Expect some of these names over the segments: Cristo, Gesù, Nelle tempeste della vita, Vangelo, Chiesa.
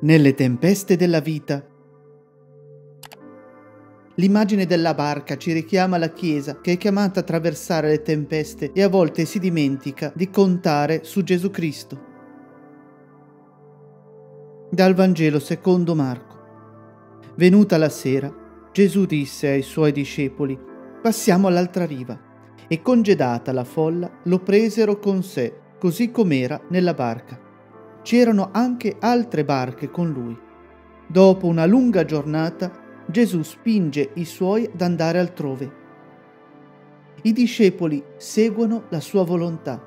Nelle tempeste della vita. L'immagine della barca ci richiama la Chiesa, che è chiamata a attraversare le tempeste e a volte si dimentica di contare su Gesù Cristo. Dal Vangelo secondo Marco. Venuta la sera, Gesù disse ai suoi discepoli: "Passiamo all'altra riva". E congedata la folla, lo presero con sé, così com'era nella barca. C'erano anche altre barche con lui. Dopo una lunga giornata, Gesù spinge i suoi ad andare altrove. I discepoli seguono la sua volontà.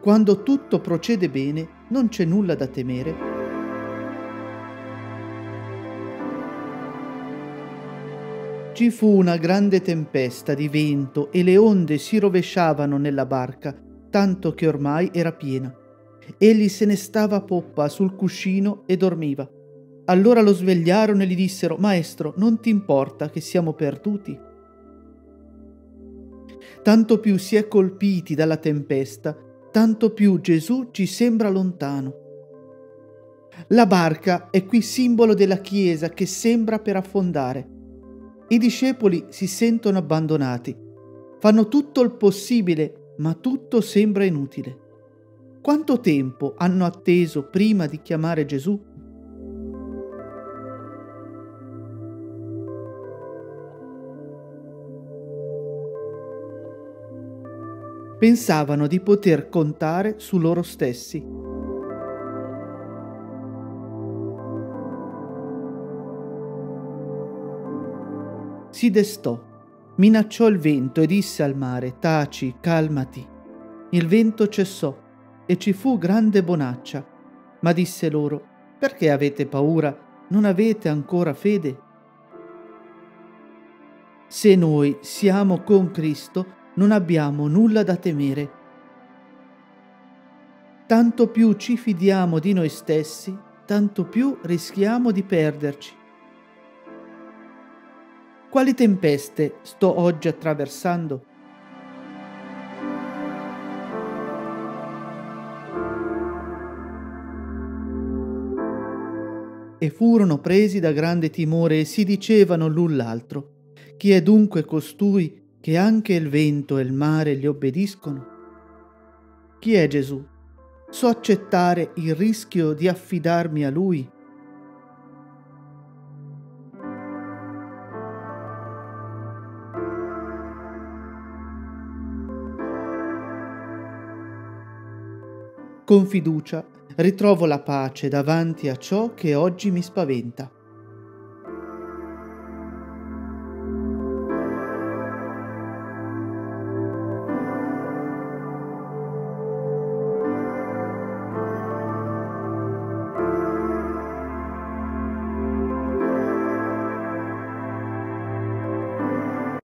Quando tutto procede bene, non c'è nulla da temere. Ci fu una grande tempesta di vento e le onde si rovesciavano nella barca, tanto che ormai era piena. Egli se ne stava a poppa sul cuscino e dormiva. Allora lo svegliarono e gli dissero: "Maestro, non ti importa che siamo perduti?" Tanto più si è colpiti dalla tempesta, tanto più Gesù ci sembra lontano. La barca è qui simbolo della Chiesa che sembra per affondare. I discepoli si sentono abbandonati. Fanno tutto il possibile, ma tutto sembra inutile. Quanto tempo hanno atteso prima di chiamare Gesù? Pensavano di poter contare su loro stessi. Si destò, minacciò il vento e disse al mare: "Taci, calmati". Il vento cessò e ci fu grande bonaccia. Ma disse loro: "Perché avete paura? Non avete ancora fede?" Se noi siamo con Cristo, non abbiamo nulla da temere. Tanto più ci fidiamo di noi stessi, tanto più rischiamo di perderci. Quali tempeste sto oggi attraversando? E furono presi da grande timore e si dicevano l'un l'altro: "Chi è dunque costui che anche il vento e il mare gli obbediscono?" Chi è Gesù? So accettare il rischio di affidarmi a Lui? Con fiducia ritrovo la pace davanti a ciò che oggi mi spaventa.